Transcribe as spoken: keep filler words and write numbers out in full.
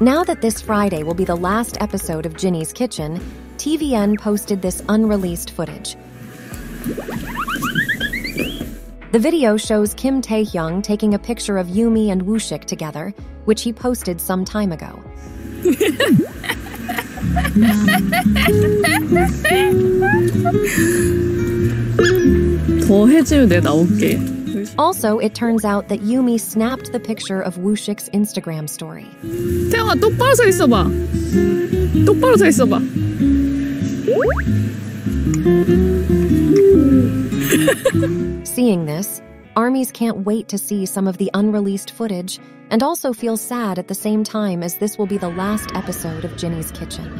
Now that this Friday will be the last episode of Jinny's Kitchen, T V N posted this unreleased footage. The video shows Kim Taehyung taking a picture of Yumi and Wooshik together, which he posted some time ago. Also, it turns out that Yumi snapped the picture of Wooshik's Instagram story. 태영아, 똑바로 서 있어봐. 똑바로 서 있어봐. Seeing this, ARMYs can't wait to see some of the unreleased footage and also feel sad at the same time, as this will be the last episode of Jinny's Kitchen.